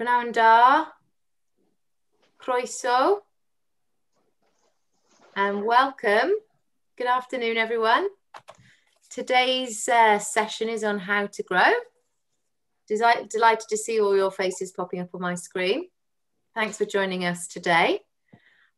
Prynawn da, croeso, and welcome. Good afternoon, everyone. Today's session is on how to grow. Delighted to see all your faces popping up on my screen. Thanks for joining us today.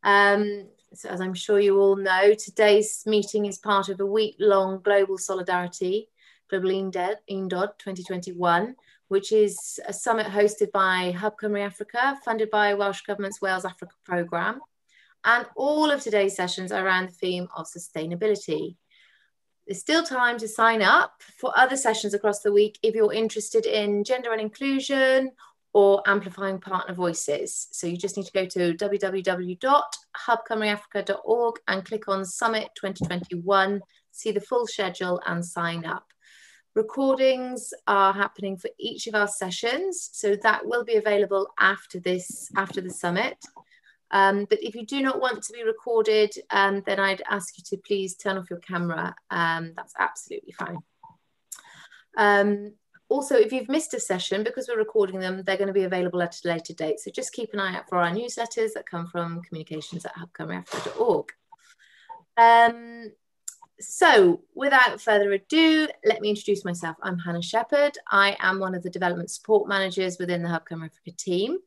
So as I'm sure you all know, today's meeting is part of a week-long global solidarity, Global Undod 2021, which is a summit hosted by Hub Cymru Africa, funded by Welsh Government's Wales Africa programme. And all of today's sessions are around the theme of sustainability. There's still time to sign up for other sessions across the week if you're interested in gender and inclusion or amplifying partner voices. So you just need to go to www.hubcymruafrica.org and click on Summit 2021, see the full schedule and sign up. Recordings are happening for each of our sessions, so that will be available after the summit. But if you do not want to be recorded, then I'd ask you to please turn off your camera. That's absolutely fine. Also, if you've missed a session, because we're recording them, they're going to be available at a later date. So just keep an eye out for our newsletters that come from communications@hubcymruafrica.org. So without further ado, let me introduce myself. I'm Hannah Sheppard. I am one of the development support managers within the Hub Cymru Africa team.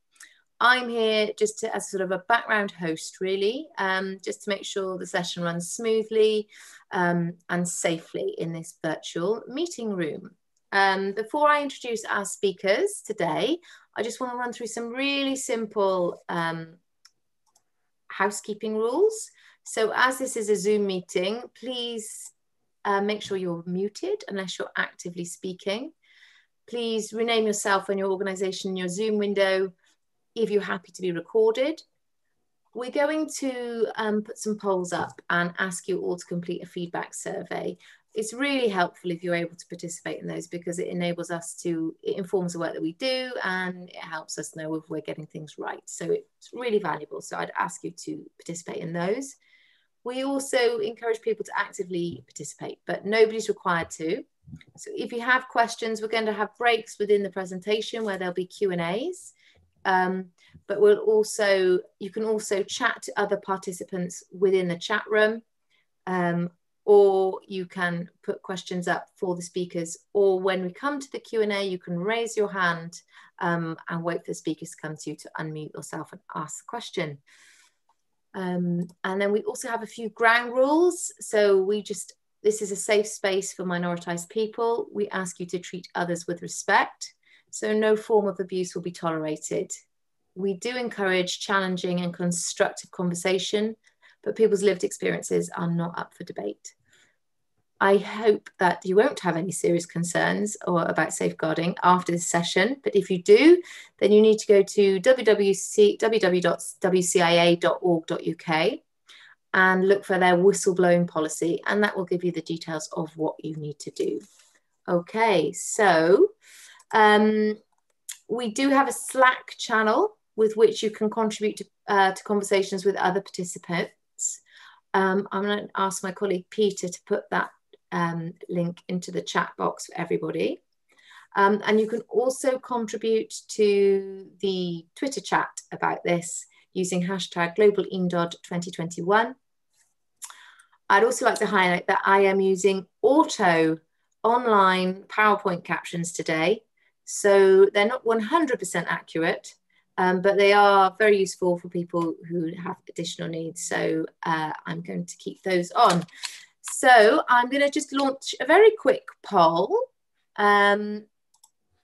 I'm here just to, as sort of a background host, really, just to make sure the session runs smoothly and safely in this virtual meeting room. Before I introduce our speakers today, I just want to run through some really simple housekeeping rules. So as this is a Zoom meeting, please make sure you're muted unless you're actively speaking. Please rename yourself and your organisation in your Zoom window if you're happy to be recorded. We're going to put some polls up and ask you all to complete a feedback survey. It's really helpful if you're able to participate in those because it enables us to, it informs the work that we do and it helps us know if we're getting things right. So it's really valuable. So I'd ask you to participate in those. We also encourage people to actively participate, but nobody's required to. So if you have questions, we're going to have breaks within the presentation where there'll be Q&As. But we'll also, you can also chat to other participants within the chat room, or you can put questions up for the speakers, or when we come to the Q&A, you can raise your hand and wait for the speakers to come to you to unmute yourself and ask the question. And then we also have a few ground rules. So this is a safe space for minoritized people. We ask you to treat others with respect. So no form of abuse will be tolerated. We do encourage challenging and constructive conversation, but people's lived experiences are not up for debate. I hope that you won't have any serious concerns or about safeguarding after this session, but if you do, then you need to go to www.wcia.org.uk and look for their whistleblowing policy, and that will give you the details of what you need to do. Okay, so we do have a Slack channel with which you can contribute to conversations with other participants. I'm going to ask my colleague Peter to put that link into the chat box for everybody. And you can also contribute to the Twitter chat about this using hashtag Global Undod 2021. I'd also like to highlight that I am using auto online PowerPoint captions today. So they're not 100% accurate, but they are very useful for people who have additional needs. So I'm going to keep those on. So I'm going to just launch a very quick poll,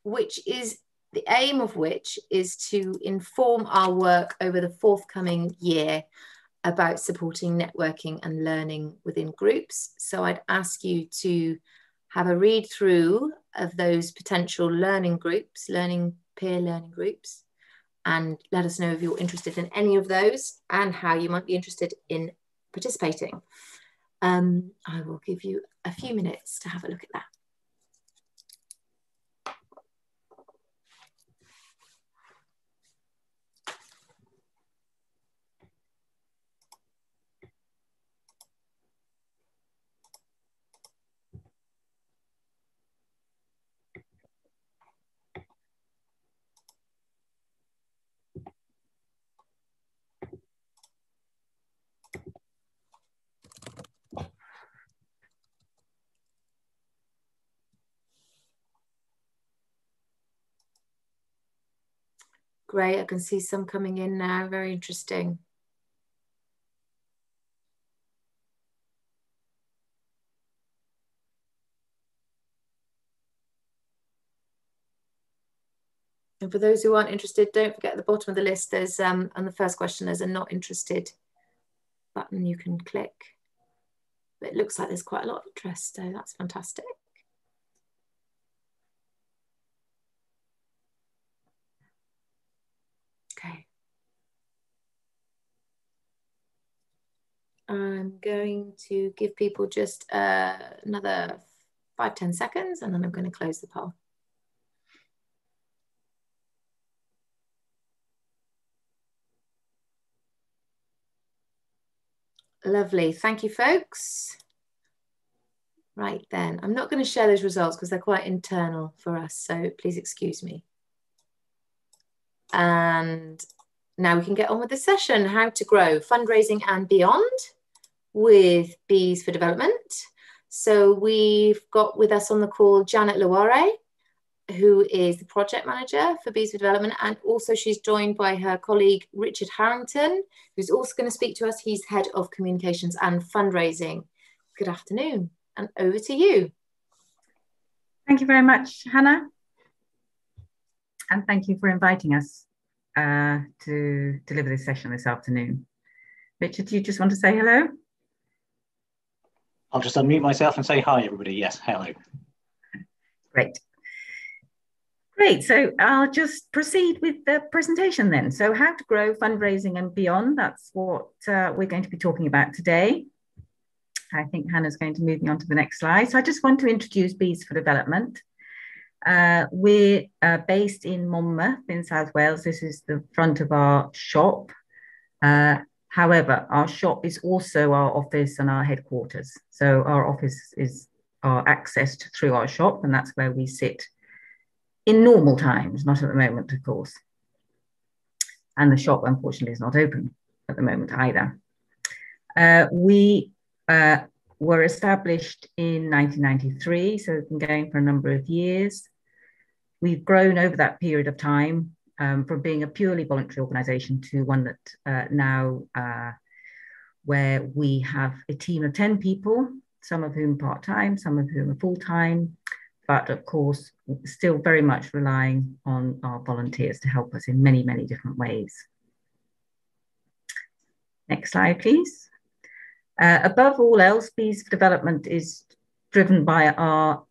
which is the aim of which is to inform our work over the forthcoming year about supporting networking and learning within groups. So I'd ask you to have a read through of those potential learning groups, peer learning groups, and let us know if you're interested in any of those and how you might be interested in participating. I will give you a few minutes to have a look at that. Great, I can see some coming in now, very interesting. And for those who aren't interested, don't forget at the bottom of the list, there's on the first question, there's a not interested button you can click. But it looks like there's quite a lot of interest, so that's fantastic. Okay. I'm going to give people just another 5–10 seconds, and then I'm going to close the poll. Lovely, thank you folks. Right then, I'm not going to share those results because they're quite internal for us, so please excuse me. And now we can get on with the session, how to grow fundraising and beyond with Bees for Development. So we've got with us on the call Janet Lowore, who is the project manager for Bees for Development, and also she's joined by her colleague Richard Harrington, who's also going to speak to us. He's head of communications and fundraising. Good afternoon, and over to you. Thank you very much, Hannah, and thank you for inviting us to deliver this session this afternoon. Richard, do you just want to say hello? I'll just unmute myself and say hi, everybody. Yes, hello. Great. Great, so I'll just proceed with the presentation then. So how to grow fundraising and beyond, that's what we're going to be talking about today. I think Hannah's going to move me on to the next slide. So I just want to introduce Bees for Development. We're based in Monmouth in South Wales. This is the front of our shop. However, our shop is also our office and our headquarters. So our office is accessed through our shop, and that's where we sit in normal times, not at the moment, of course. And the shop, unfortunately, is not open at the moment either. We were established in 1993, so we've been going for a number of years. We've grown over that period of time from being a purely voluntary organisation to one that now where we have a team of 10 people, some of whom part-time, some of whom are full-time, but of course, still very much relying on our volunteers to help us in many, many different ways. Next slide, please. Above all else, Bees for Development is driven by our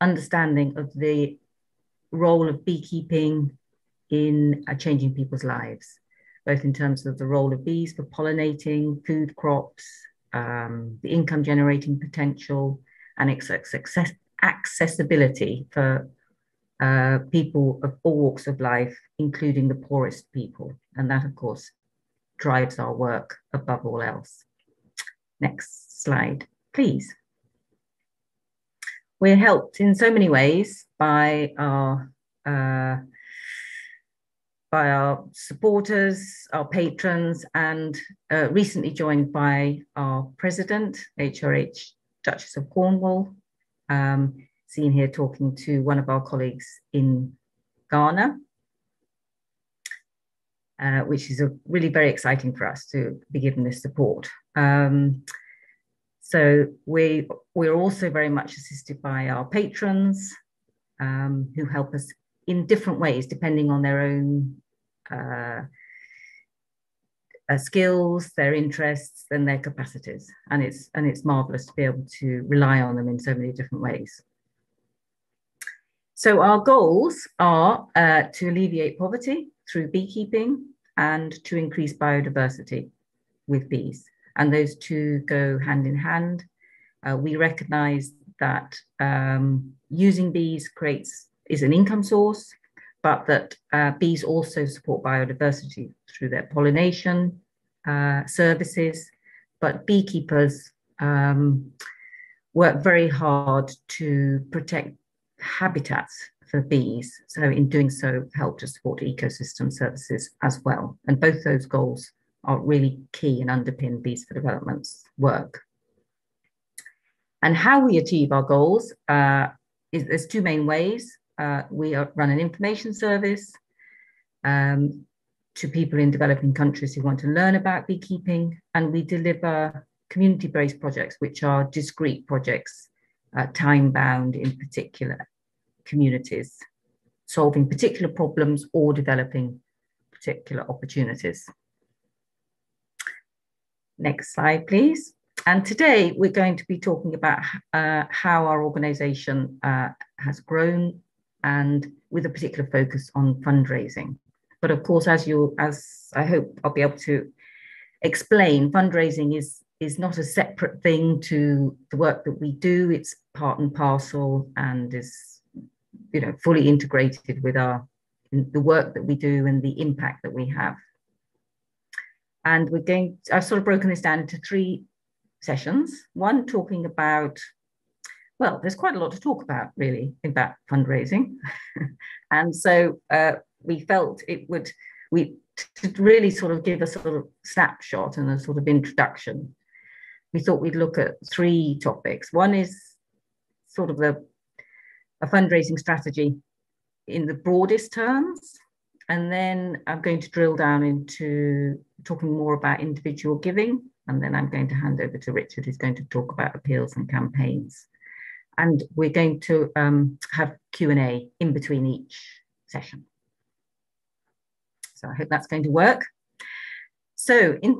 understanding of the role of beekeeping in changing people's lives, both in terms of the role of bees for pollinating, food crops, the income generating potential, and its success. Accessibility for people of all walks of life, including the poorest people. And that, of course, drives our work above all else. Next slide, please. We're helped in so many ways by our supporters, our patrons, and recently joined by our president, HRH Duchess of Cornwall, seen here talking to one of our colleagues in Ghana, which is really very exciting for us to be given this support. So we're also very much assisted by our patrons who help us in different ways depending on their own skills, their interests, and their capacities, and it's marvelous to be able to rely on them in so many different ways. So our goals are to alleviate poverty through beekeeping and to increase biodiversity with bees, and those two go hand in hand. We recognise that using bees is an income source, but that bees also support biodiversity through their pollination services. But beekeepers work very hard to protect habitats for bees. So in doing so, help to support ecosystem services as well. And both those goals are really key and underpin Bees for Development's work. And how we achieve our goals, there's two main ways. We run an information service to people in developing countries who want to learn about beekeeping, and we deliver community-based projects, which are discrete projects, time-bound in particular communities, solving particular problems or developing particular opportunities. Next slide, please. And today we're going to be talking about how our organisation has grown, and with a particular focus on fundraising. But of course, as I hope I'll be able to explain, fundraising is not a separate thing to the work that we do. It's part and parcel, and is, you know, fully integrated with the work that we do and the impact that we have. And we're going, I've sort of broken this down into three sessions. One talking about, well, there's quite a lot to talk about really about fundraising. And so we felt it would, to really sort of give a sort of snapshot and a sort of introduction, we thought we'd look at three topics. One is sort of a fundraising strategy in the broadest terms. And then I'm going to drill down into talking more about individual giving. And then I'm going to hand over to Richard, who's going to talk about appeals and campaigns. And we're going to have Q&A in between each session. So I hope that's going to work. So in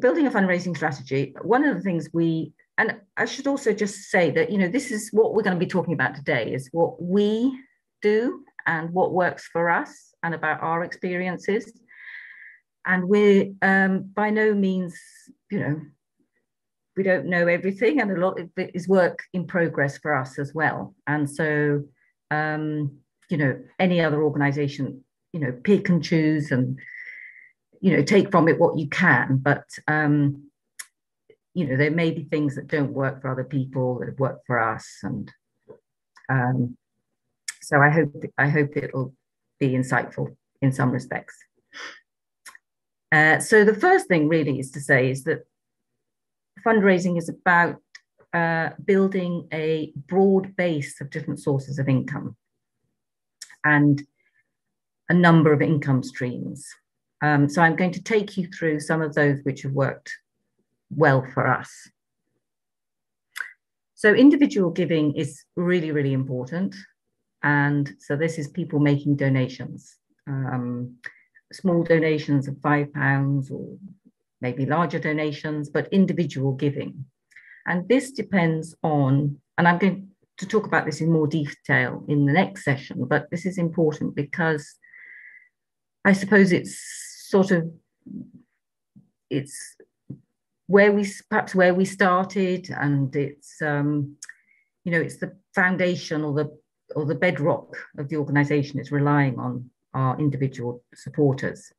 building a fundraising strategy, one of the things we, and I should also just say that, you know, this is what we're going to be talking about today, is what we do and what works for us and about our experiences. And we're by no means, you know, we don't know everything, and a lot of it is work in progress for us as well. And so, you know, any other organisation, you know, pick and choose and, you know, take from it what you can. But, you know, there may be things that don't work for other people that work for us. And so I hope it'll be insightful in some respects. So the first thing really is to say is that fundraising is about building a broad base of different sources of income and a number of income streams. So I'm going to take you through some of those which have worked well for us. So individual giving is really, really important. And so this is people making donations. Small donations of £5 or maybe larger donations, but individual giving. And this depends on, and I'm going to talk about this in more detail in the next session, but this is important because I suppose it's where we started, and it's, you know, it's the foundation or the bedrock of the organisation. It's relying on our individual supporters,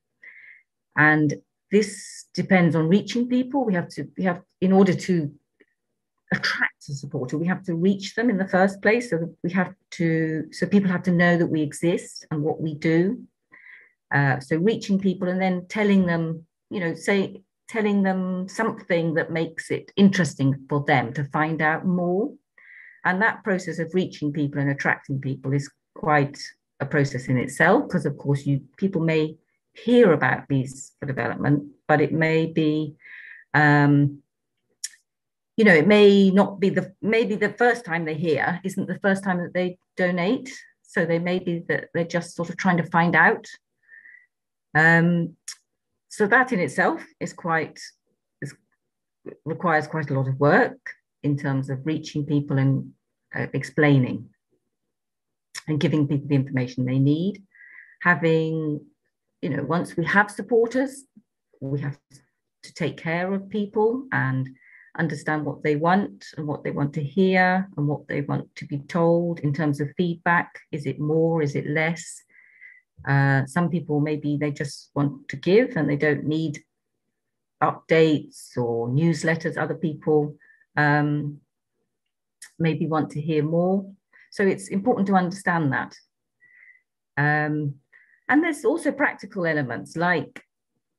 and this depends on reaching people. We have in order to attract a supporter, we have to reach them in the first place. So so people have to know that we exist and what we do. So reaching people and then telling them, you know, telling them something that makes it interesting for them to find out more. And that process of reaching people and attracting people is quite a process in itself, because of course people may hear about Bees for Development, but it may be, you know, it may not be maybe the first time they hear isn't the first time that they donate. So they may be that they're just sort of trying to find out. So that in itself is requires quite a lot of work in terms of reaching people and explaining and giving people the information they need. Having, you know, once we have supporters, we have to take care of people and understand what they want and what they want to hear and what they want to be told in terms of feedback. Is it more? Is it less? Some people, maybe they just want to give and they don't need updates or newsletters. Other people maybe want to hear more. So it's important to understand that. And there's also practical elements like,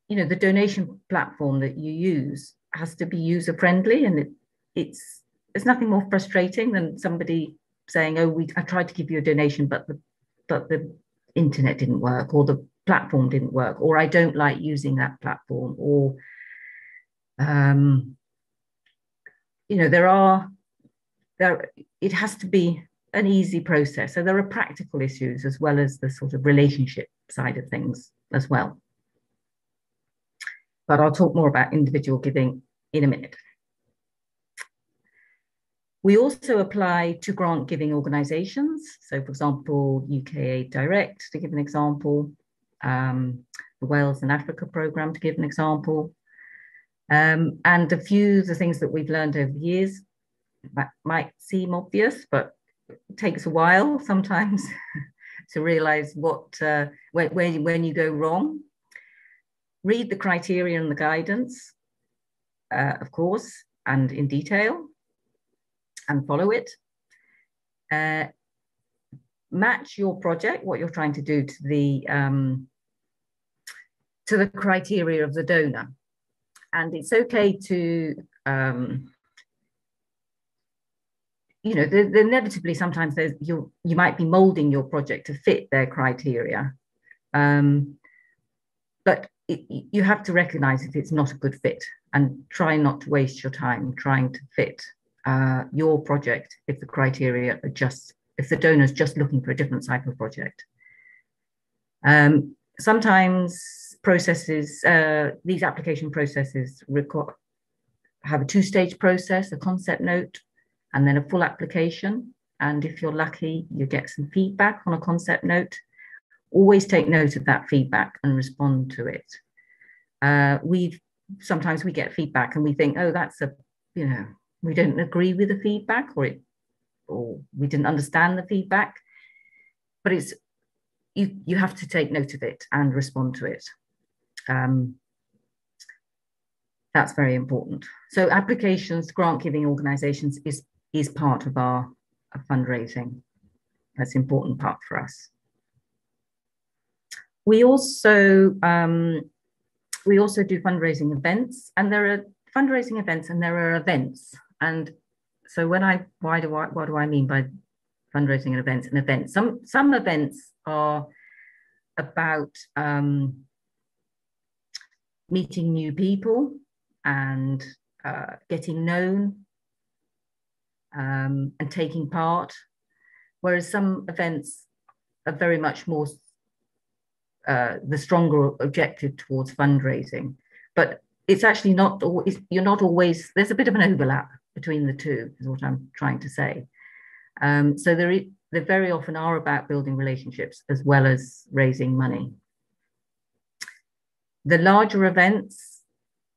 you know, the donation platform that you use has to be user-friendly, and there's nothing more frustrating than somebody saying, oh, I tried to give you a donation, but the internet didn't work, or the platform didn't work, or I don't like using that platform, or, you know, it has to be an easy process. So there are practical issues as well as the sort of relationship side of things as well. But I'll talk more about individual giving in a minute. We also apply to grant giving organisations. So for example, UK Aid Direct, to give an example, the Wales and Africa programme, to give an example. And a few of the things that we've learned over the years that might seem obvious, but it takes a while sometimes to realise what when you go wrong. Read the criteria and the guidance, of course, and in detail, and follow it. Match your project, what you're trying to do, to the criteria of the donor. And it's okay to, you know, inevitably sometimes you might be moulding your project to fit their criteria, but you have to recognize if it's not a good fit, and try not to waste your time trying to fit your project if the criteria are just, if the donor's just looking for a different type of project. Sometimes processes, these application processes have a two-stage process, a concept note, and then a full application. And if you're lucky, you get some feedback on a concept note. Always take note of that feedback and respond to it. Sometimes we get feedback and we think, oh, that's a, you know, we don't agree with the feedback, or we didn't understand the feedback, but it's, you have to take note of it and respond to it. That's very important. So applications, grant giving organisations is part of our fundraising. That's an important part for us. We also do fundraising events, and there are fundraising events and there are events. And so what do I mean by fundraising and events? And events, some events are about meeting new people and getting known and taking part, whereas some events are very much more the stronger objective towards fundraising. But it's actually not always, you're not always, there's a bit of an overlap between the two is what I'm trying to say. So they very often are about building relationships as well as raising money. The larger events,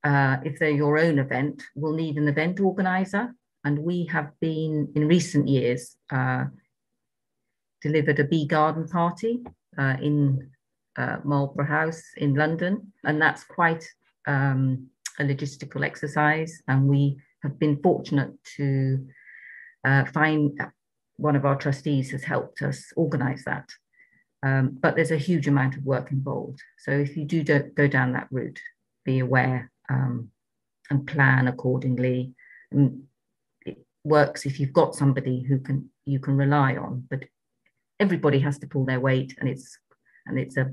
if they're your own event, will need an event organizer. And we have been, in recent years, delivered a bee garden party in Marlborough House in London. And that's quite a logistical exercise. And we have been fortunate to find one of our trustees has helped us organize that. But there's a huge amount of work involved. So if you do go down that route, be aware and plan accordingly. And it works if you've got somebody who you can rely on, but everybody has to pull their weight, and it's a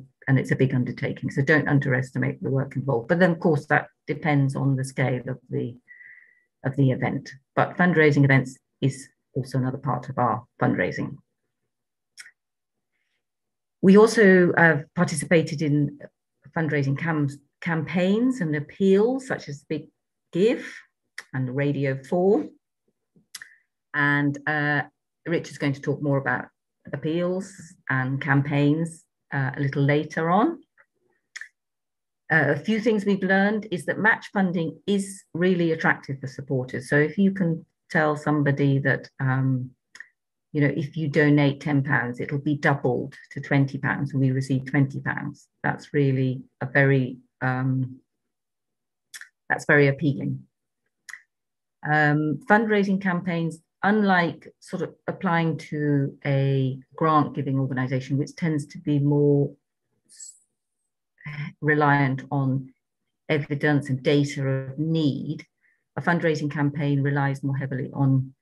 big undertaking. So don't underestimate the work involved. But then, of course, that depends on the scale of the event. But fundraising events is also another part of our fundraising. We also have participated in fundraising campaigns and appeals, such as Big Give and Radio 4. And Richard's going to talk more about appeals and campaigns a little later on. A few things we've learned is that match funding is really attractive for supporters. So if you can tell somebody that, you know, if you donate £10, it'll be doubled to £20, and we receive £20. That's really a very, that's very appealing. Fundraising campaigns, unlike sort of applying to a grant giving organisation, which tends to be more reliant on evidence and data of need, a fundraising campaign relies more heavily on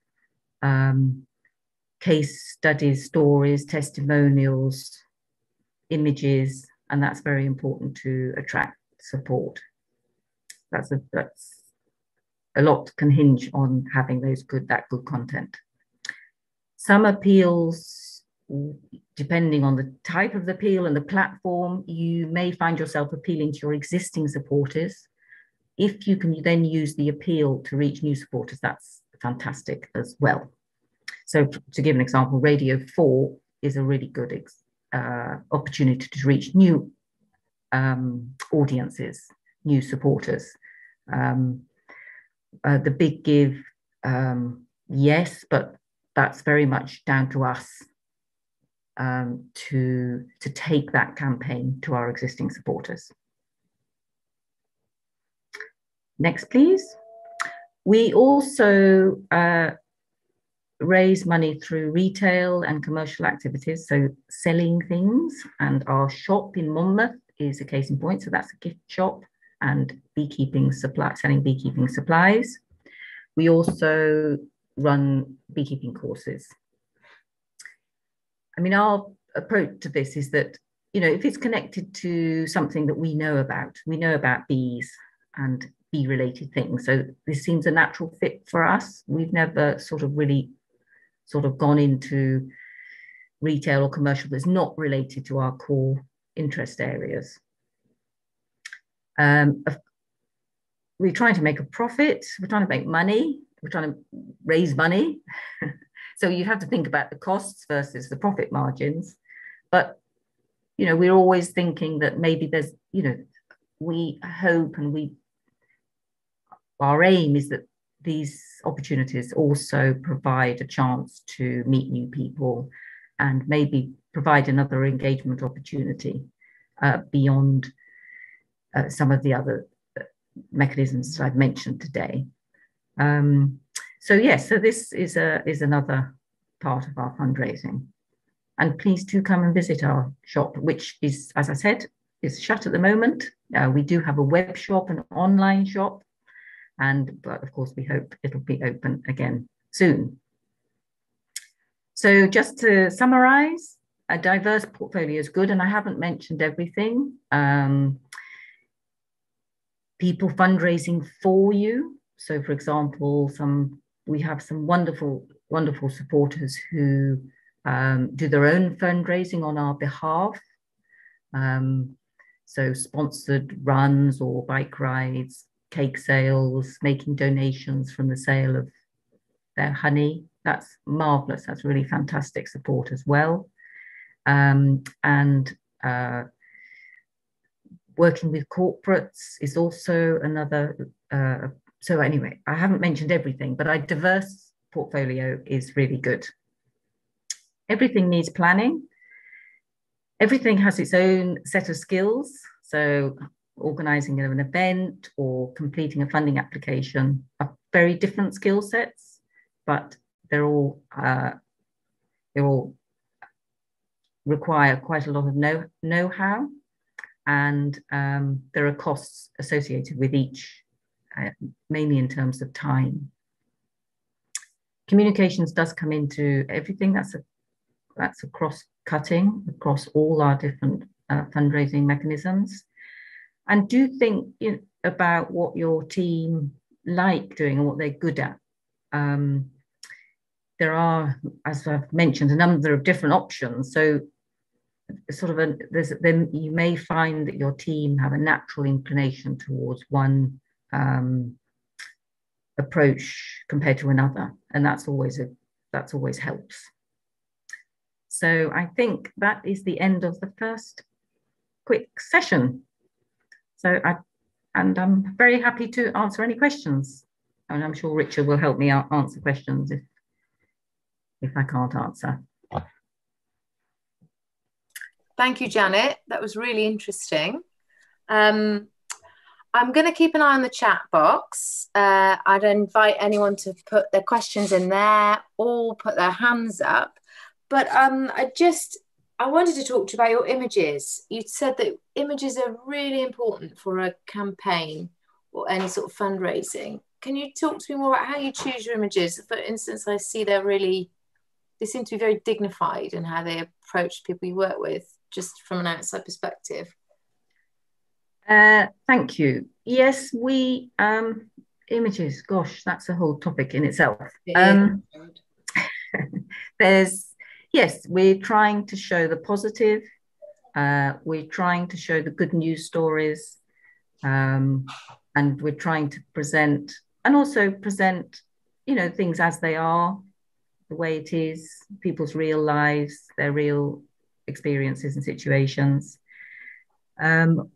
case studies, stories, testimonials, images, and that's very important to attract support. That's a lot can hinge on having those good content. Some appeals, depending on the type of the appeal and the platform, you may find yourself appealing to your existing supporters. If you can then use the appeal to reach new supporters, that's fantastic as well. So to give an example, Radio 4 is a really good opportunity to reach new audiences, new supporters. The Big Give, yes, but that's very much down to us to take that campaign to our existing supporters. Next, please. We also raise money through retail and commercial activities, so selling things, and our shop in Monmouth is a case in point, so that's a gift shop and beekeeping supply, selling beekeeping supplies. We also run beekeeping courses. I mean, our approach to this is that, you know, if it's connected to something that we know about bees and bee-related things. So this seems a natural fit for us. We've never really gone into retail or commercial that's not related to our core interest areas. We're trying to make a profit, we're trying to make money, we're trying to raise money. So you have to think about the costs versus the profit margins. But, you know, we're always thinking that maybe there's, you know, we hope and we, our aim is that these opportunities also provide a chance to meet new people and maybe provide another engagement opportunity beyond some of the other mechanisms that I've mentioned today. So yes, so this is another part of our fundraising. And please do come and visit our shop, which is, as I said, is shut at the moment. We do have a web shop, an online shop, and but of course we hope it'll be open again soon. So just to summarize, a diverse portfolio is good, and I haven't mentioned everything. People fundraising for you. So for example, we have some wonderful, wonderful supporters who do their own fundraising on our behalf. So sponsored runs or bike rides, cake sales, making donations from the sale of their honey. That's marvelous. That's really fantastic support as well. Working with corporates is also another, so anyway, I haven't mentioned everything, but a diverse portfolio is really good. Everything needs planning. Everything has its own set of skills. So organising an event or completing a funding application are very different skill sets, but they all require quite a lot of know-how, and there are costs associated with each, mainly in terms of time. Communications does come into everything. That's a cross-cutting across all our different fundraising mechanisms. And do think about what your team like doing and what they're good at. There are, as I've mentioned, a number of different options. So then you may find that your team have a natural inclination towards one approach compared to another. And that's always helps. So I think that is the end of the first quick session. So I'm very happy to answer any questions. And I'm sure Richard will help me answer questions if I can't answer. Thank you, Janet. That was really interesting. I'm going to keep an eye on the chat box. I'd invite anyone to put their questions in there or put their hands up. But I wanted to talk to you about your images. You said that images are really important for a campaign or any sort of fundraising. Can you talk to me more about how you choose your images? For instance, I see they seem to be very dignified in how they approach people you work with. just from an outside perspective? Thank you. Yes, we, images, gosh, that's a whole topic in itself. Yes, we're trying to show the positive. We're trying to show the good news stories. And we're trying to present, and also present, you know, things as they are, the way it is, people's real lives, their real experiences and situations. An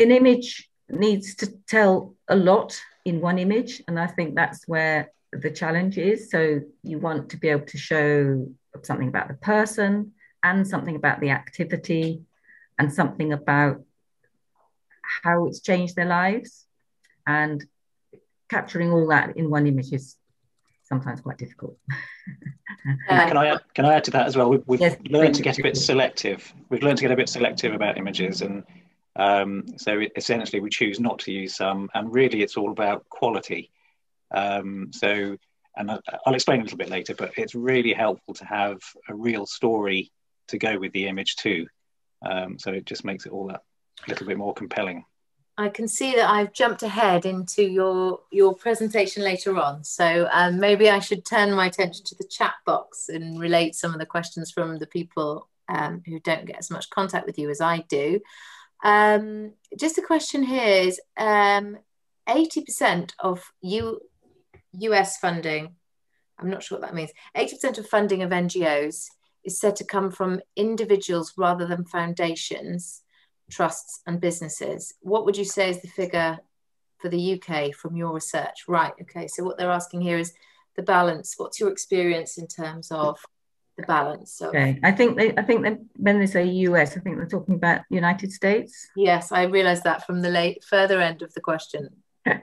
image needs to tell a lot in one image, and I think that's where the challenge is. So you want to be able to show something about the person and something about the activity and something about how it's changed their lives, and capturing all that in one image is sometimes quite difficult. Can I add to that as well? We've yes, learned to get a bit selective. We've learned to get a bit selective about images, and so essentially we choose not to use some, and really it's all about quality. So, and I'll explain a little bit later, but it's really helpful to have a real story to go with the image too. So it just makes it all that little bit more compelling. I can see that I've jumped ahead into your presentation later on. So maybe I should turn my attention to the chat box and relate some of the questions from the people who don't get as much contact with you as I do. Just a question here is, 80% of US funding, I'm not sure what that means, 80% of funding of NGOs is said to come from individuals rather than foundations, trusts and businesses. What would you say is the figure for the UK from your research? Right, okay, so what they're asking here is the balance. What's your experience in terms of the balance? Okay, I think they, when they say US, I think they're talking about United States. Yes, I realised that from the further end of the question. I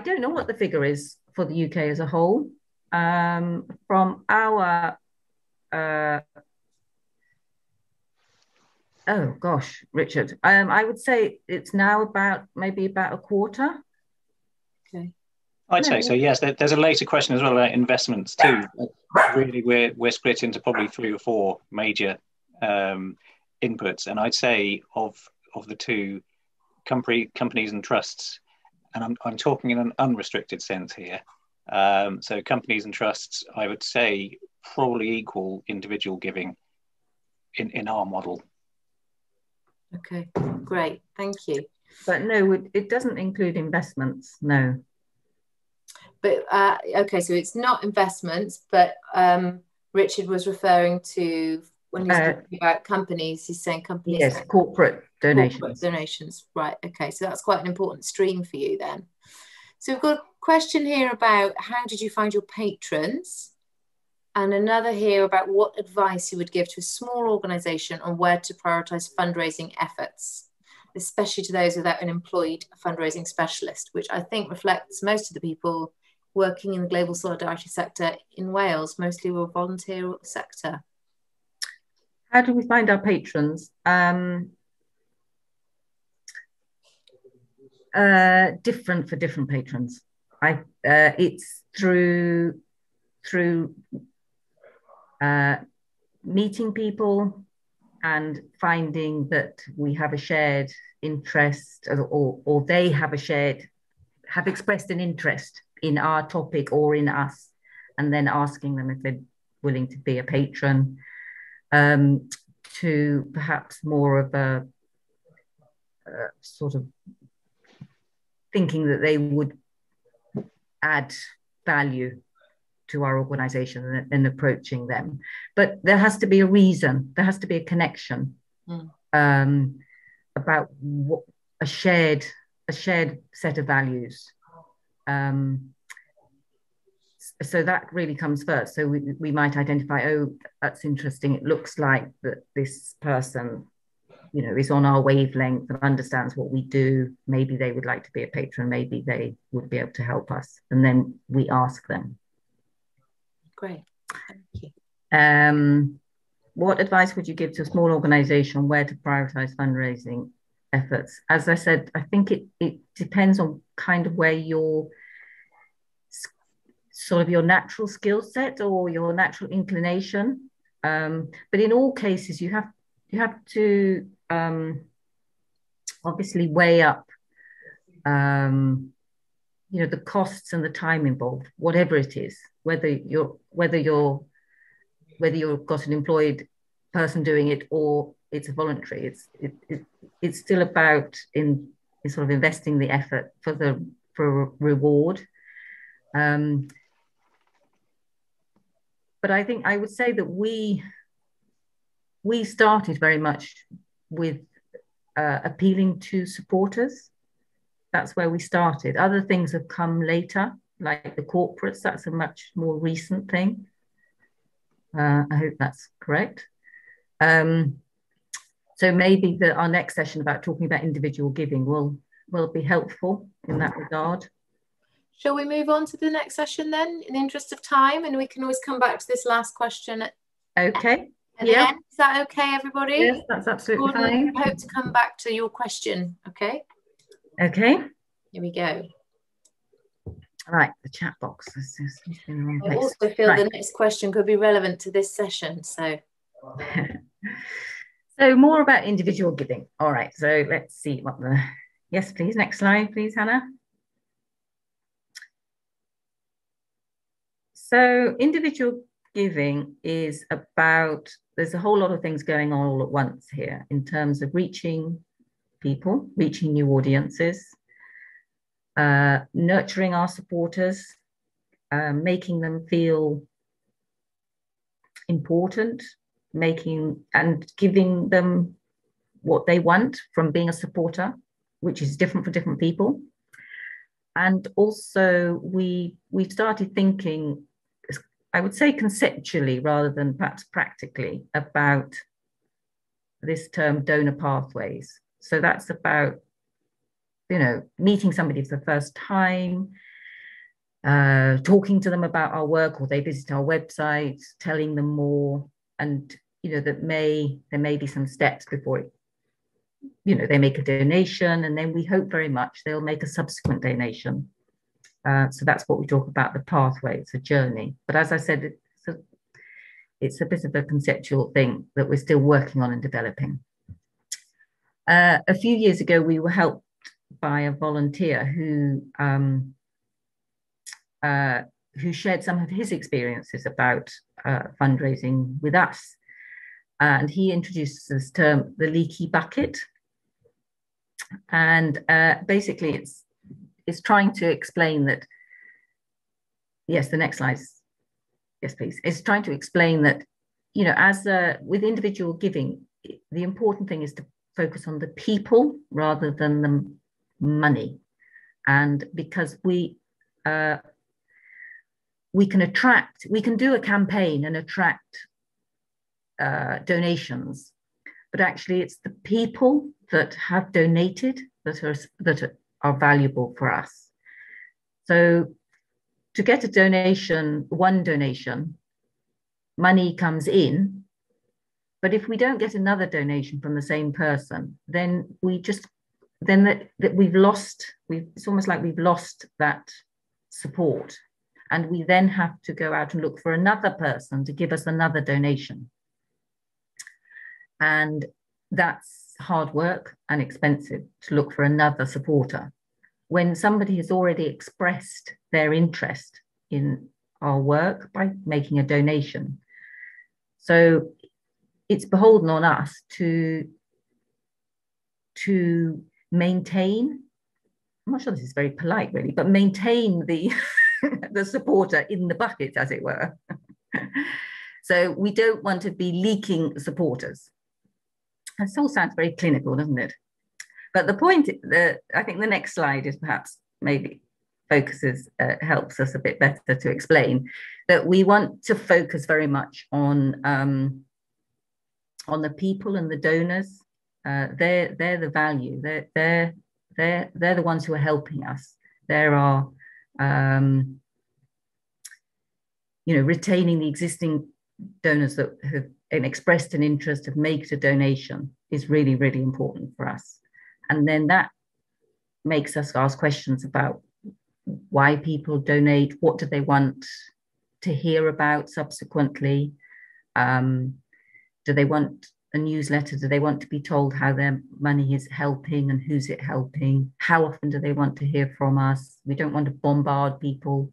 don't know what the figure is for the UK as a whole. From our oh gosh, Richard, I would say it's now about maybe about a quarter. Okay. I'd say so, yes. There's a later question as well about investments too. Really, we're split into probably 3 or 4 major inputs, and I'd say of the two, companies and trusts, and I'm talking in an unrestricted sense here. So companies and trusts, I would say, probably equal individual giving in our model. Okay, great, thank you. But no, it doesn't include investments, no. But okay, so it's not investments, but Richard was referring to when he's talking about companies, he's saying companies. Yes, corporate donations. Corporate donations, right, okay, so that's quite an important stream for you then. So we've got a question here about how did you find your patrons? And another here about what advice you would give to a small organisation on where to prioritise fundraising efforts, especially to those without an employed fundraising specialist, which I think reflects most of the people working in the global solidarity sector in Wales, mostly were volunteer sector. How do we find our patrons? Different for different patrons. It's through meeting people and finding that we have a shared interest, or they have expressed an interest in our topic or in us, and then asking them if they're willing to be a patron, to perhaps more of a sort of thinking that they would add value to our organisation and approaching them. But there has to be a reason, there has to be a connection, about what, a shared set of values. So that really comes first. So we might identify, oh, that's interesting, it looks like that this person, you know, is on our wavelength and understands what we do, maybe they would like to be a patron, maybe they would be able to help us. And then we ask them. Great, thank you. What advice would you give to a small organisation where to prioritise fundraising efforts? As I said, I think it depends on kind of where your sort of your natural skill set or your natural inclination But in all cases, you have to obviously weigh up, you know, the costs and the time involved, whatever it is, whether you've got an employed person doing it or it's voluntary. It's still about in sort of investing the effort for reward. But I think I would say that we started very much with appealing to supporters. That's where we started. Other things have come later, like the corporates. That's a much more recent thing. I hope that's correct. So maybe our next session about talking about individual giving will be helpful in that regard. Shall we move on to the next session then, in the interest of time, and we can always come back to this last question. Okay. Yeah. Is that okay, everybody? Yes, that's absolutely fine. I hope to come back to your question. Okay. Okay. Here we go. All right, the chat box. I also feel the next question could be relevant to this session. So. So more about individual giving. All right. So let's see what the. Yes, please. Next slide, please, Hannah. So individual giving is about, there's a whole lot of things going on all at once here in terms of reaching people, reaching new audiences, nurturing our supporters, making them feel important, and giving them what they want from being a supporter, which is different for different people. And also we started thinking, I would say conceptually rather than perhaps practically, about this term donor pathways. So that's about, you know, meeting somebody for the first time, talking to them about our work, or they visit our website, telling them more, and, you know, there may be some steps before it, you know, they make a donation, and then we hope very much they'll make a subsequent donation. So that's what we talk about, the pathway. It's a journey. But as I said, it's a bit of a conceptual thing that we're still working on and developing. A few years ago, we were helped by a volunteer who shared some of his experiences about fundraising with us. And he introduced this term, the leaky bucket. And basically it's trying to explain that, yes, the next slide, yes, please. It's trying to explain that, you know, with individual giving, the important thing is to focus on the people rather than the money. And because we can do a campaign and attract donations, but actually it's the people that have donated that are valuable for us. So to get a donation, one donation, money comes in, but if we don't get another donation from the same person, then it's almost like we've lost that support, and we then have to go out and look for another person to give us another donation. And that's hard work and expensive, to look for another supporter. When somebody has already expressed their interest in our work by making a donation. So it's beholden on us to maintain, I'm not sure this is very polite really, but maintain the, the supporter in the bucket, as it were. So we don't want to be leaking supporters. It all sounds very clinical, doesn't it? But the point, I think the next slide is perhaps maybe helps us a bit better to explain that we want to focus very much on the people and the donors. They're the value. They're the ones who are helping us. There are, you know, retaining the existing donors that have expressed an interest, have made a donation, is really, really important for us. And then that makes us ask questions about why people donate, what do they want to hear about subsequently, Do they want a newsletter? Do they want to be told how their money is helping and who's it helping? How often do they want to hear from us? We don't want to bombard people.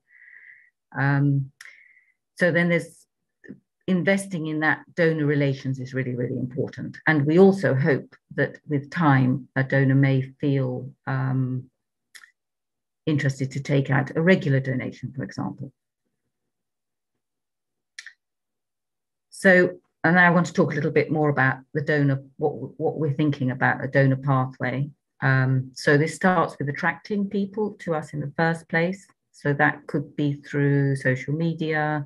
So then there's investing in that donor relations is really, really important. And we also hope that with time, a donor may feel interested to take out a regular donation, for example. So, and I want to talk a little bit more about the donor, what we're thinking about a donor pathway. So this starts with attracting people to us in the first place. So that could be through social media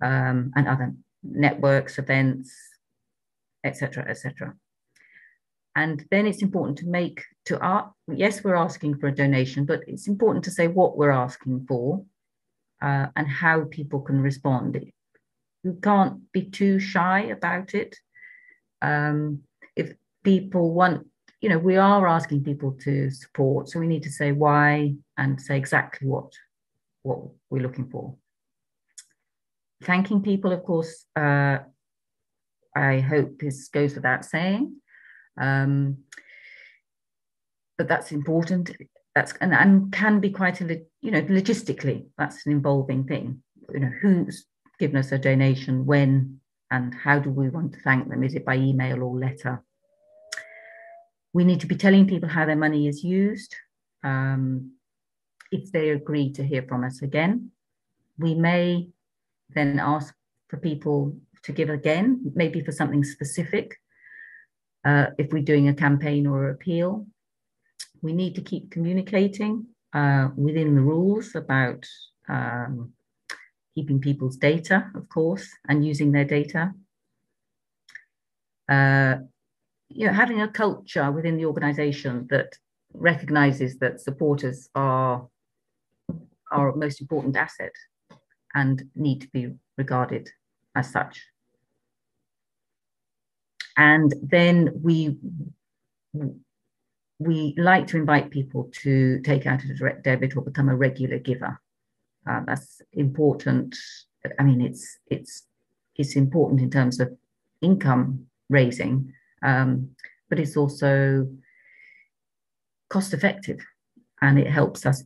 and other networks, events, etc., etc. And then it's important to make, yes, we're asking for a donation, but it's important to say what we're asking for and how people can respond. You can't be too shy about it. If people want, you know, we are asking people to support, so we need to say why and say exactly what we're looking for. Thanking people, of course, I hope this goes without saying, but that's important. That's and can be quite a, you know, logistically, that's an involving thing. You know, who's given us a donation, when, and how do we want to thank them? Is it by email or letter? We need to be telling people how their money is used. If they agree to hear from us again, we may then ask for people to give again, maybe for something specific. If we're doing a campaign or an appeal, we need to keep communicating within the rules about keeping people's data, of course, and using their data. You know, having a culture within the organisation that recognises that supporters are our most important asset and need to be regarded as such. And then we like to invite people to take out a direct debit or become a regular giver. That's important. I mean, it's important in terms of income raising, but it's also cost effective, and it helps us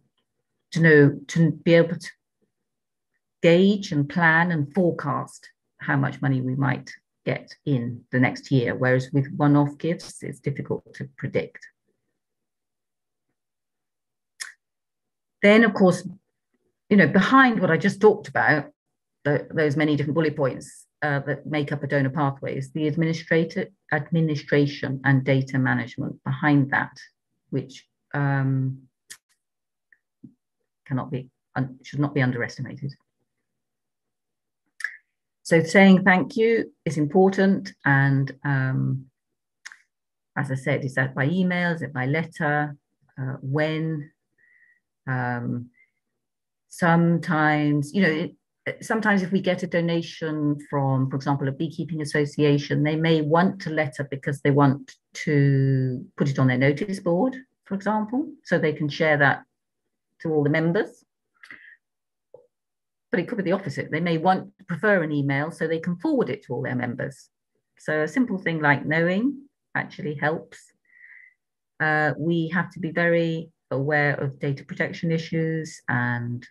to know, to be able to gauge and plan and forecast how much money we might get in the next year, whereas with one-off gifts, it's difficult to predict. Then, of course, you know, behind what I just talked about, those many different bullet points that make up a donor pathway is the administration and data management behind that, which should not be underestimated. So saying thank you is important, and as I said, is that by email, is it by letter, when? Sometimes, you know, sometimes if we get a donation from, for example, a beekeeping association, they may want to letter because they want to put it on their notice board, for example, so they can share that to all the members. But it could be the opposite. They may prefer an email so they can forward it to all their members. So a simple thing like knowing actually helps. We have to be very aware of data protection issues and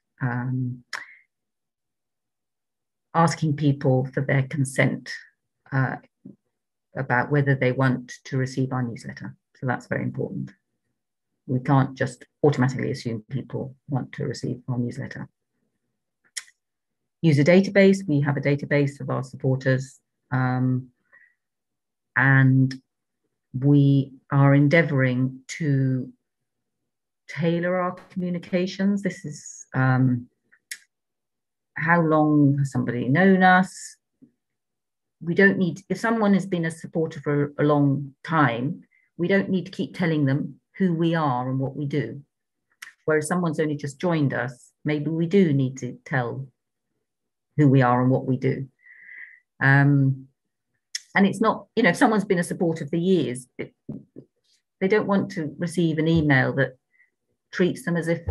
asking people for their consent about whether they want to receive our newsletter. So that's very important. We can't just automatically assume people want to receive our newsletter. Use a database. We have a database of our supporters, and we are endeavouring to tailor our communications. This is how long has somebody known us. We don't need, if someone has been a supporter for a long time, we don't need to keep telling them who we are and what we do. Whereas someone's only just joined us, maybe we do need to tell who we are and what we do. And it's not, you know, if someone's been a supporter for years, they don't want to receive an email that treats them as if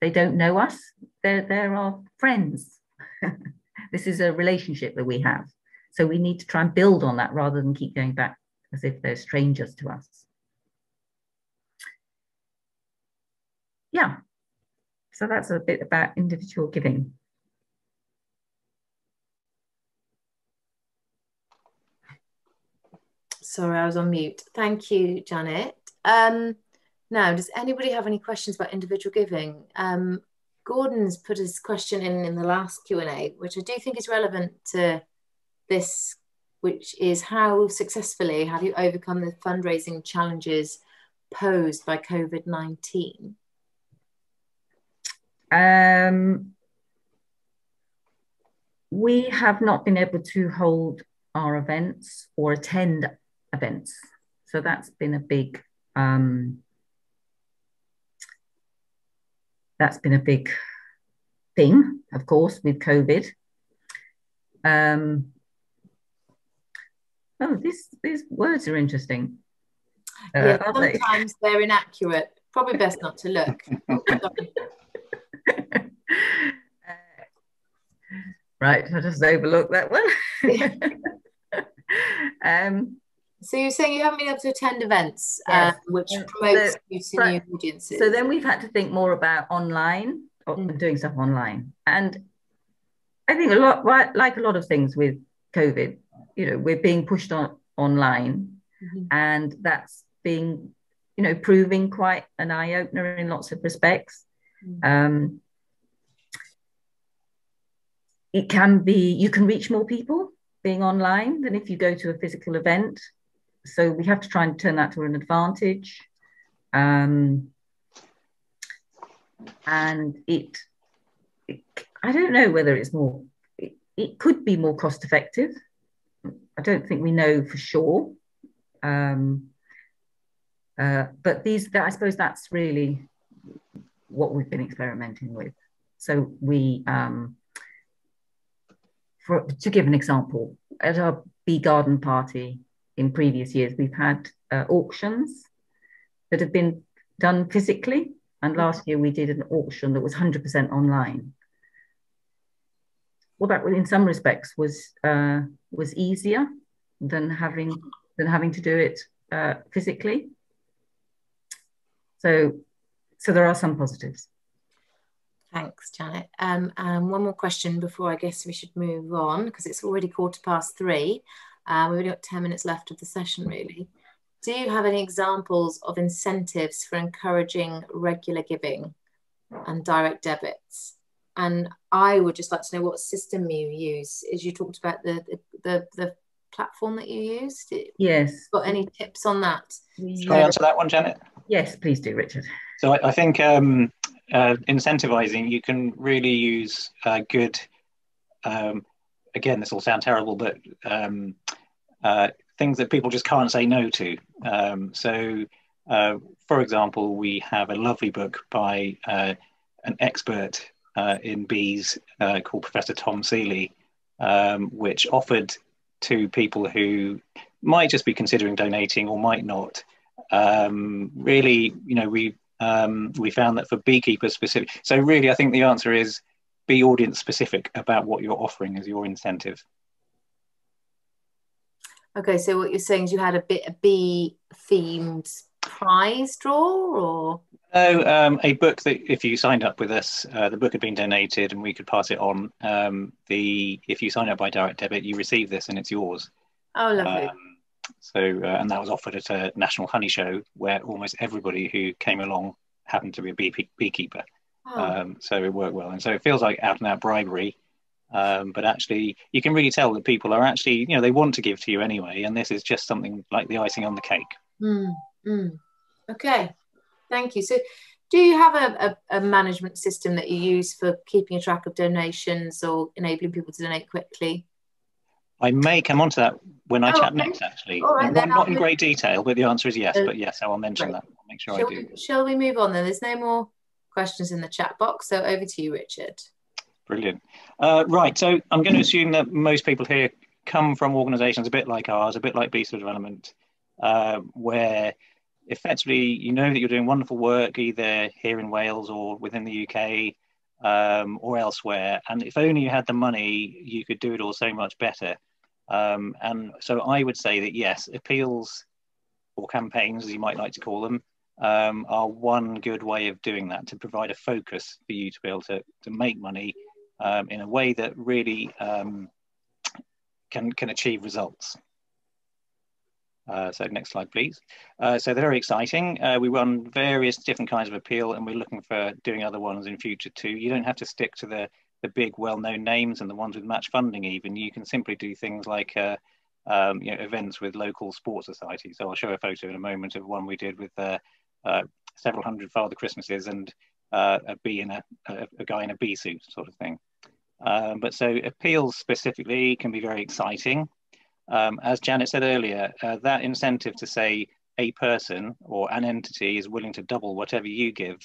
they don't know us. They're our friends. This is a relationship that we have. So we need to try and build on that rather than keep going back as if they're strangers to us. Yeah, so that's a bit about individual giving. Sorry, I was on mute. Thank you, Janet. Now, does anybody have any questions about individual giving? Gordon's put his question in the last Q&A, which I do think is relevant to this, which is how successfully have you overcome the fundraising challenges posed by COVID-19? We have not been able to hold our events or attend events. So that's been a big, thing, of course, with COVID. Oh, these words are interesting. Yeah, sometimes they're inaccurate. Probably best not to look. Right, I'll just overlook that one. So you're saying you haven't been able to attend events, yes, which promotes you to new audiences. So then we've had to think more about online, or doing stuff online. And I think a lot, like a lot of things with COVID, you know, we're being pushed on online, and that's being, you know, proving quite an eye-opener in lots of respects. It can be, you can reach more people being online than if you go to a physical event. So we have to try and turn that to an advantage. And I don't know whether it's more, it could be more cost effective. I don't think we know for sure. But I suppose that's really what we've been experimenting with. So we, to give an example, at our bee garden party in previous years, we've had auctions that have been done physically. And last year we did an auction that was 100% online. Well, that in some respects was easier than having to do it physically. So there are some positives. Thanks, Janet. And one more question before I guess we should move on, because it's already 3:15. We've only got 10 minutes left of the session, really. Do you have any examples of incentives for encouraging regular giving and direct debits? And I would just like to know what system you use. As you talked about the platform that you used. Yes. Got any tips on that? Can I answer that one, Janet? Yes, please do, Richard. So I think incentivizing, you can really use good, again, this will sound terrible, but things that people just can't say no to. So, for example, we have a lovely book by an expert in bees called Professor Tom Seeley, which offered to people who might just be considering donating or might not. Really, you know, we found that for beekeepers specific. So really, I think the answer is be audience specific about what you're offering as your incentive. Okay, so what you're saying is you had a bee themed prize draw, or? No, a book that if you signed up with us, the book had been donated and we could pass it on. If you sign up by direct debit, you receive this and it's yours. Oh, lovely. And that was offered at a national honey show where almost everybody who came along happened to be a beekeeper. Oh. So it worked well. And so it feels like out and out bribery. But actually, you can really tell that people are actually, you know, they want to give to you anyway. And this is just something like the icing on the cake. Okay, thank you. So do you have a management system that you use for keeping a track of donations or enabling people to donate quickly? I may come on to that when I chat next, actually. Right, not in great detail, but the answer is yes. But yes, I will mention that. I'll make sure I do. Shall we move on then? There's no more questions in the chat box. So over to you, Richard. Brilliant. Right, so I'm going to assume that most people here come from organisations a bit like ours, a bit like Bees for Development, where effectively you know that you're doing wonderful work either here in Wales or within the UK or elsewhere. And if only you had the money, you could do it all so much better. And so I would say that yes, appeals or campaigns, as you might like to call them, are one good way of doing that, to provide a focus for you to be able to make money in a way that really can achieve results. So next slide, please. So they're very exciting. We run various different kinds of appeal, and we're looking for doing other ones in future too. You don't have to stick to the big well-known names and the ones with match funding even. You can simply do things like you know, events with local sports societies. So I'll show a photo in a moment of one we did with several hundred Father Christmases and a bee in a guy in a bee suit sort of thing. But so appeals specifically can be very exciting. As Janet said earlier, that incentive to say a person or an entity is willing to double whatever you give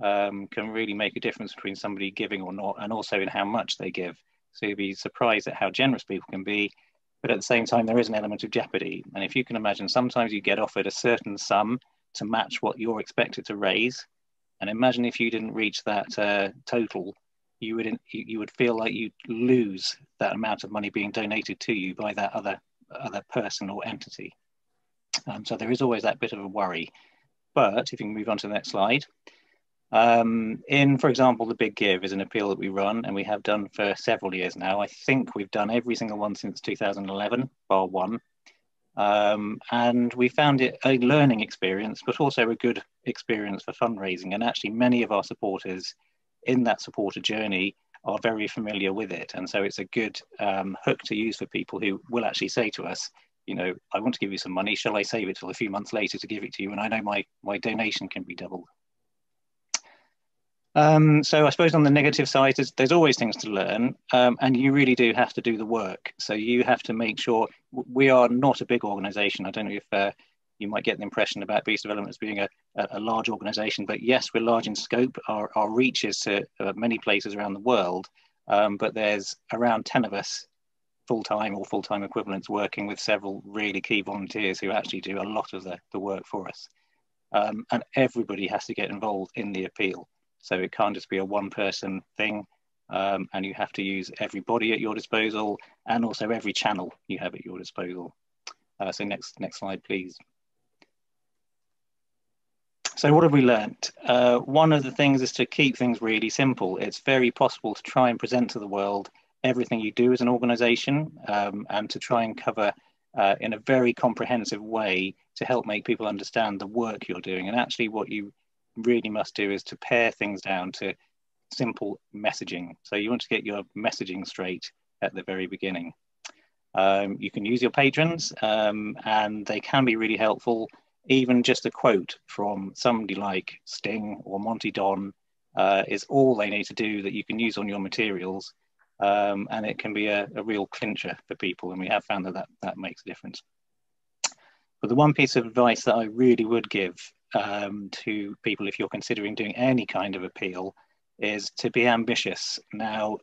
can really make a difference between somebody giving or not, and also in how much they give. So you'd be surprised at how generous people can be, but at the same time there is an element of jeopardy. And if you can imagine, sometimes you get offered a certain sum to match what you're expected to raise, and imagine if you didn't reach that total, you would feel like you'd lose that amount of money being donated to you by that other person or entity. So there is always that bit of a worry. But if you can move on to the next slide. In, for example, the Big Give is an appeal that we run and we have done for several years now. I think we've done every single one since 2011, bar one. And we found it a learning experience, but also a good experience for fundraising. And actually many of our supporters in that supporter journey are very familiar with it. And so it's a good hook to use for people who will actually say to us, you know, I want to give you some money, shall I save it till a few months later to give it to you? And I know my donation can be doubled. So I suppose on the negative side, there's always things to learn, and you really do have to do the work. So you have to make sure, we are not a big organisation. I don't know if you might get the impression about Bees Development as being a large organisation, but yes, we're large in scope. Our reach is to many places around the world, but there's around 10 of us full-time or full-time equivalents working with several really key volunteers who actually do a lot of the work for us. And everybody has to get involved in the appeal. So it can't just be a one-person thing, and you have to use every body at your disposal and also every channel you have at your disposal. So next slide, please. So what have we learnt? One of the things is to keep things really simple. It's very possible to try and present to the world everything you do as an organisation, and to try and cover in a very comprehensive way to help make people understand the work you're doing. And actually what you really must do is to pare things down to simple messaging. So you want to get your messaging straight at the very beginning. You can use your patrons, and they can be really helpful. Even just a quote from somebody like Sting or Monty Don is all they need to do that you can use on your materials. And it can be a real clincher for people. And we have found that makes a difference. But the one piece of advice that I really would give to people if you're considering doing any kind of appeal is to be ambitious. Now,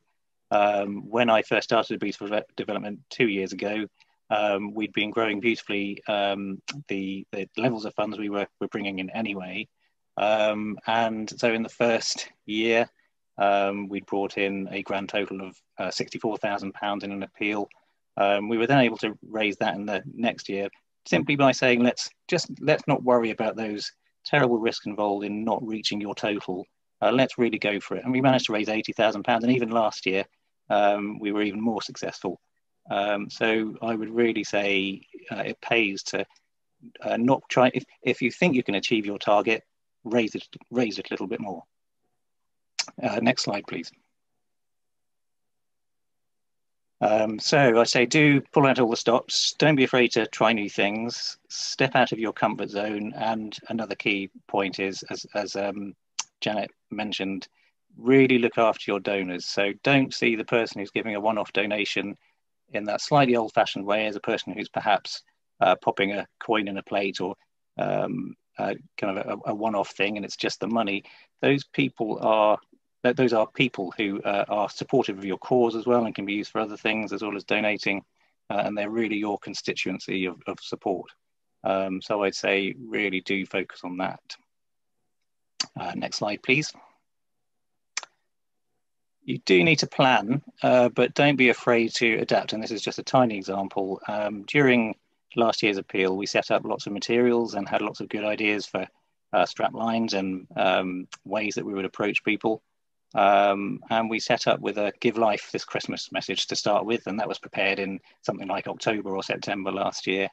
when I first started Bees for Development 2 years ago, we'd been growing beautifully, the levels of funds we were bringing in anyway. And so in the first year, we'd brought in a grand total of £64,000 in an appeal. We were then able to raise that in the next year simply by saying, let's not worry about those terrible risks involved in not reaching your total. Let's really go for it. And we managed to raise £80,000. And even last year, we were even more successful. So I would really say it pays to not try. If you think you can achieve your target, raise it a little bit more. Next slide, please. So I say do pull out all the stops. Don't be afraid to try new things. Step out of your comfort zone. And another key point is, as Janet mentioned, really look after your donors. So don't see the person who's giving a one-off donation in that slightly old-fashioned way as a person who's perhaps popping a coin in a plate or kind of a one-off thing, and it's just the money. Those are people who are supportive of your cause as well and can be used for other things as well as donating, and they're really your constituency of support. So I'd say really do focus on that. Next slide, please. you do need to plan, but don't be afraid to adapt. And this is just a tiny example. During last year's appeal, we set up lots of materials and had lots of good ideas for strap lines and ways that we would approach people. And we set up with a Give Life This Christmas message to start with, and that was prepared in something like October or September last year.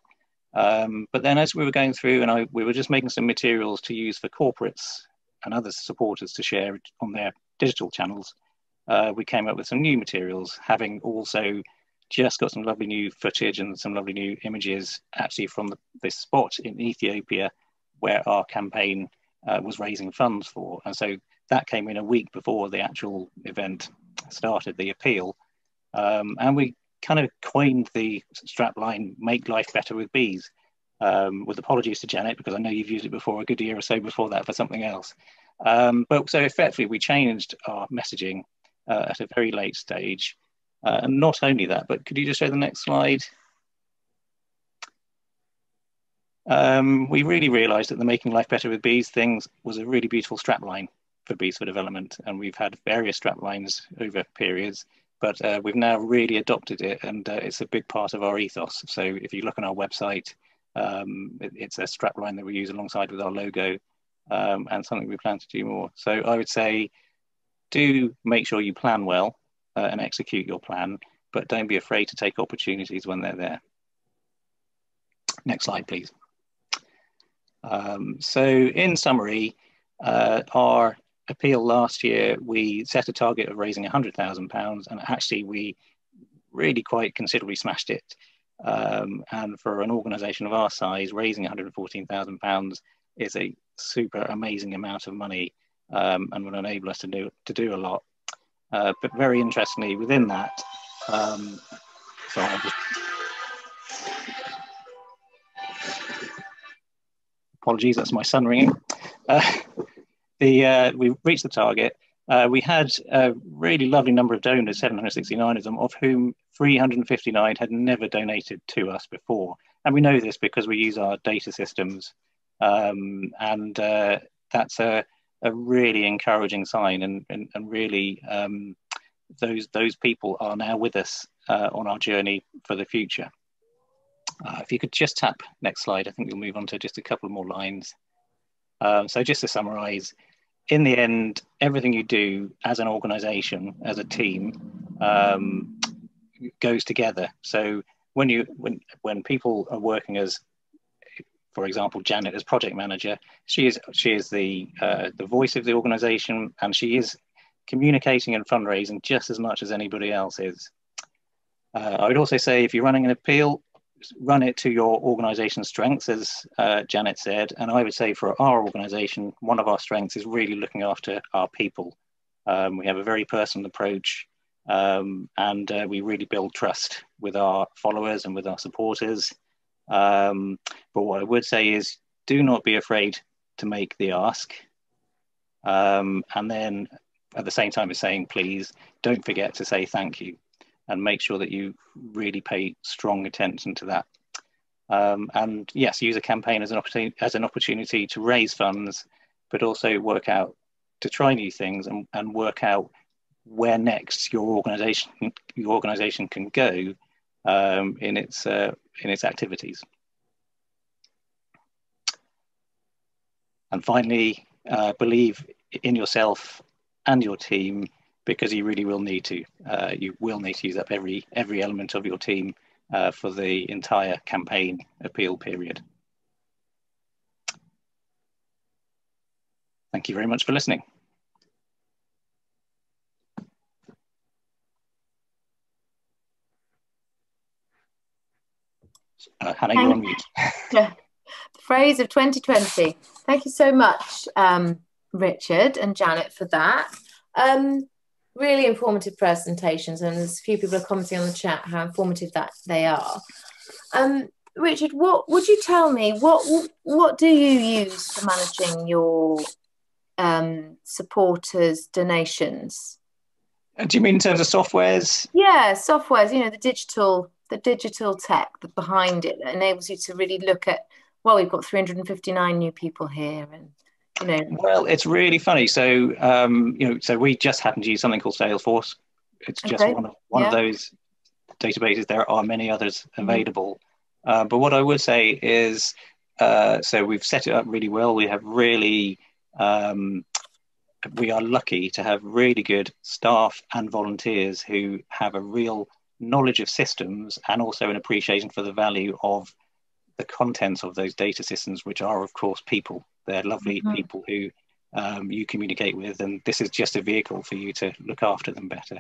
But then as we were going through, and we were just making some materials to use for corporates and other supporters to share on their digital channels, we came up with some new materials, having also just got some lovely new footage and some lovely new images actually from this spot in Ethiopia where our campaign was raising funds for. And so that came in a week before the actual event started, the appeal. And we kind of coined the strapline, make life better with bees, with apologies to Janet, because I know you've used it before, a good year or so before that for something else. But so effectively we changed our messaging at a very late stage. And not only that, but could you just show the next slide? We really realised that the Making Life Better with Bees things was a really beautiful strapline for Bees for Development. And we've had various straplines over periods, but we've now really adopted it, and it's a big part of our ethos. So if you look on our website, it's a strapline that we use alongside with our logo, and something we plan to do more. So I would say, do make sure you plan well and execute your plan, but don't be afraid to take opportunities when they're there. Next slide, please. So in summary, our appeal last year, we set a target of raising £100,000, and actually we really quite considerably smashed it. And for an organisation of our size, raising £114,000 is a super amazing amount of money, and will enable us to do a lot. But very interestingly within that, sorry, I'll just... Apologies, that's my son ringing. We reached the target. We had a really lovely number of donors, 769 of them, of whom 359 had never donated to us before. And we know this because we use our data systems. That's a really encouraging sign. And really, those people are now with us on our journey for the future. If you could just tap next slide, I think we'll move on to just a couple more lines. So just to summarise, in the end, everything you do as an organisation, as a team, goes together. So when people are working as, for example, Janet as project manager, she is the voice of the organisation, and she is communicating and fundraising just as much as anybody else is. I would also say if you're running an appeal, run it to your organisation's strengths, as Janet said, and I would say for our organisation, one of our strengths is really looking after our people. We have a very personal approach, and we really build trust with our followers and with our supporters. But what I would say is, do not be afraid to make the ask, and then at the same time as saying please, don't forget to say thank you, and make sure that you really pay strong attention to that. And yes, use a campaign as an opportunity to raise funds, but also work out to try new things and work out where next your organisation can go in its activities. And finally, believe in yourself and your team, because you really will need to. You will need to use up every element of your team for the entire campaign appeal period. Thank you very much for listening. Hannah, you're on mute. The phrase of 2020. Thank you so much, Richard and Janet, for that. Really informative presentations, and there's a few people are commenting on the chat how informative that they are. Richard, what would you tell me, what do you use for managing your supporters' donations? Do you mean in terms of softwares? Yeah, softwares, you know, the digital tech behind it that enables you to really look at, well, we've got 359 new people here, and No. Well, it's really funny. So, so we just happen to use something called Salesforce. It's just one of those databases. There are many others available. But what I would say is, so we've set it up really well. We have really, we are lucky to have really good staff and volunteers who have a real knowledge of systems and also an appreciation for the value of the contents of those data systems, which are, of course, people. They're lovely people who you communicate with, and this is just a vehicle for you to look after them better.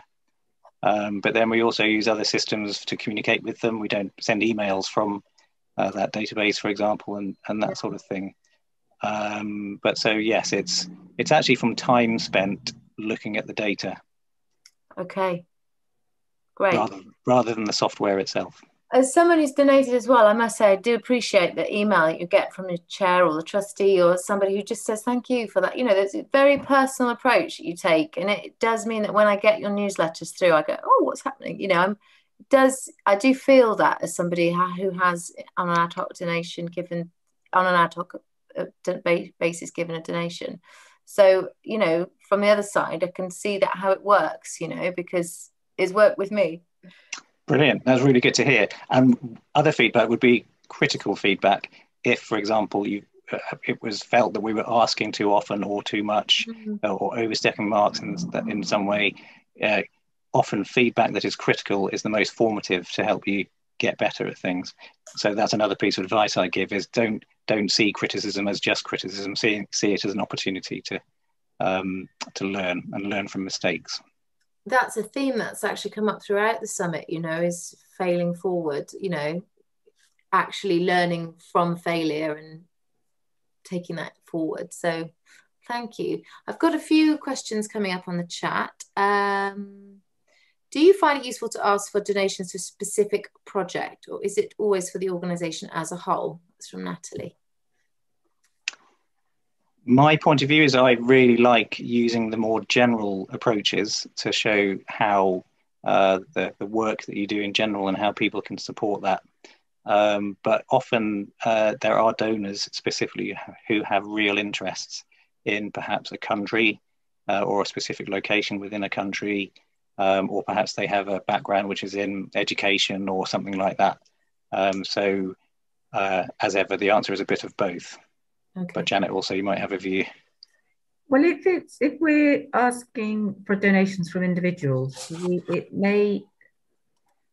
But then we also use other systems to communicate with them. We don't send emails from that database, for example, and that sort of thing. But so, yes, it's actually from time spent looking at the data. Okay, great. Rather than the software itself. As someone who's donated as well, I must say I do appreciate the email that you get from the chair or the trustee or somebody who just says thank you for that. You know, there's a very personal approach that you take, and it does mean that when I get your newsletters through, I go, oh, what's happening? You know, I do feel that as somebody who has on an ad hoc donation given on an ad hoc basis given a donation. So, you know, from the other side, I can see that how it works. You know, because it's worked with me. Brilliant. That's really good to hear. And other feedback would be critical feedback. If, for example, it was felt that we were asking too often or too much or overstepping marks in some way, often feedback that is critical is the most formative to help you get better at things. So that's another piece of advice I give is don't see criticism as just criticism. See it as an opportunity to learn and learn from mistakes. That's a theme that's actually come up throughout the summit, you know, is failing forward, you know, actually learning from failure and taking that forward. So thank you. I've got a few questions coming up on the chat. Do you find it useful to ask for donations to a specific project, or is it always for the organisation as a whole? That's from Natalie. My point of view is I really like using the more general approaches to show how the work that you do in general and how people can support that. But often there are donors specifically who have real interests in perhaps a country or a specific location within a country, or perhaps they have a background which is in education or something like that. So as ever, the answer is a bit of both. Okay. But Janet, also, you might have a view. Well, if we're asking for donations from individuals, it may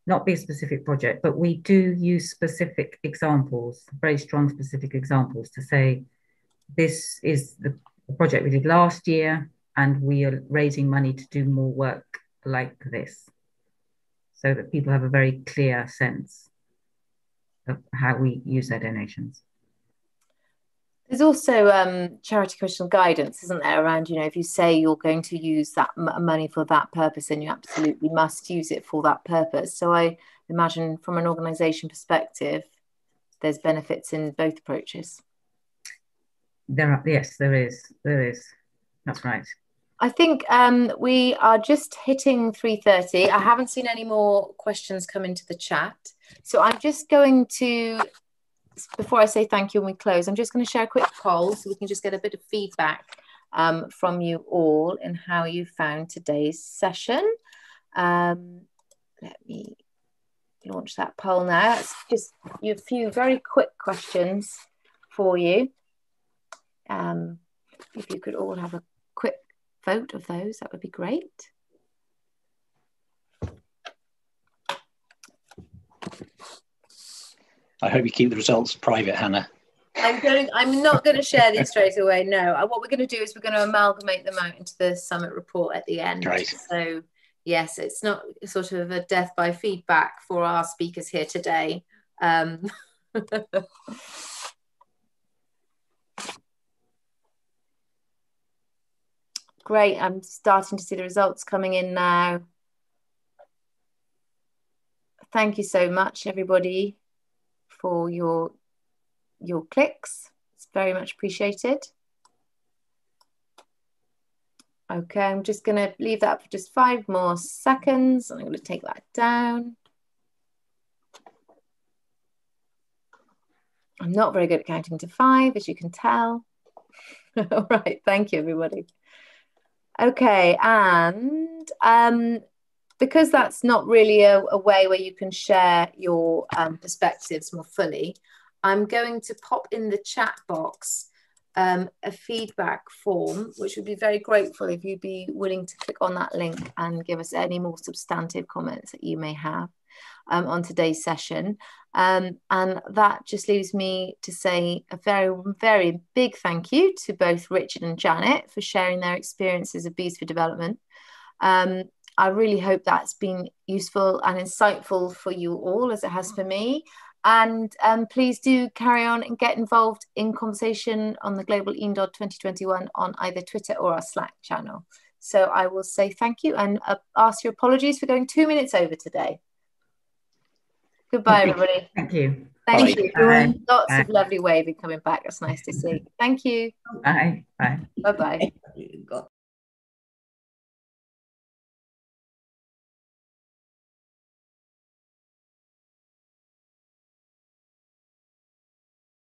not be a specific project, but we do use specific examples, very strong specific examples, to say this is the project we did last year, and we are raising money to do more work like this, so that people have a very clear sense of how we use their donations. There's also charity question guidance, isn't there, around, you know, if you say you're going to use that money for that purpose, then you absolutely must use it for that purpose. So I imagine from an organisation perspective, there's benefits in both approaches. There are, yes, there is. That's right. I think we are just hitting 3:30. I haven't seen any more questions come into the chat. So I'm just going to... Before I say thank you and we close, I'm just going to share a quick poll so we can just get a bit of feedback from you all and how you found today's session. Let me launch that poll now. It's just a few very quick questions for you. If you could all have a quick vote of those, that would be great. I hope you keep the results private, Hannah. I'm not going to share these straight away, no. What we're going to do is we're going to amalgamate them out into the summit report at the end. Right. So, yes, it's not sort of a death by feedback for our speakers here today. Great, I'm starting to see the results coming in now. Thank you so much, everybody, for your clicks. It's very much appreciated. Okay, I'm just gonna leave that up for just 5 more seconds. I'm gonna take that down. I'm not very good at counting to 5, as you can tell. All right, thank you, everybody. Okay, and because that's not really a way where you can share your perspectives more fully, I'm going to pop in the chat box a feedback form, which would be very grateful if you'd be willing to click on that link and give us any more substantive comments that you may have on today's session. And that just leaves me to say a very, very big thank you to both Richard and Janet for sharing their experiences of Bees for Development. I really hope that's been useful and insightful for you all, as it has for me. And please do carry on and get involved in conversation on the Global Undod 2021 on either Twitter or our Slack channel. So I will say thank you and ask your apologies for going 2 minutes over today. Goodbye, everybody. Thank you. Thank you. Bye. Lots of lovely waving coming back. That's nice to see. Thank you. Bye. Bye. Bye-bye.